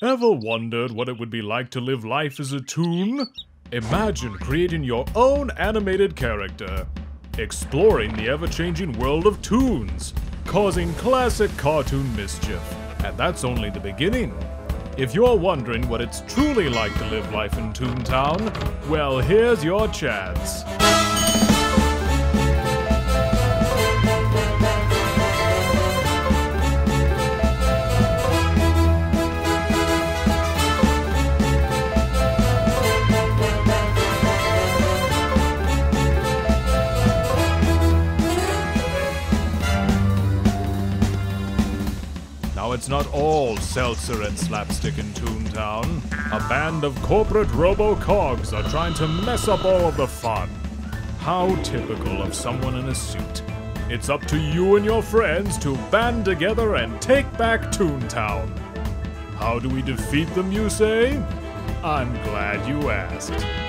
Ever wondered what it would be like to live life as a toon? Imagine creating your own animated character, exploring the ever-changing world of toons, causing classic cartoon mischief. And that's only the beginning. If you're wondering what it's truly like to live life in Toontown, well, here's your chance. Now, it's not all seltzer and slapstick in Toontown. A band of corporate robo-cogs are trying to mess up all of the fun. How typical of someone in a suit. It's up to you and your friends to band together and take back Toontown. How do we defeat them, you say? I'm glad you asked.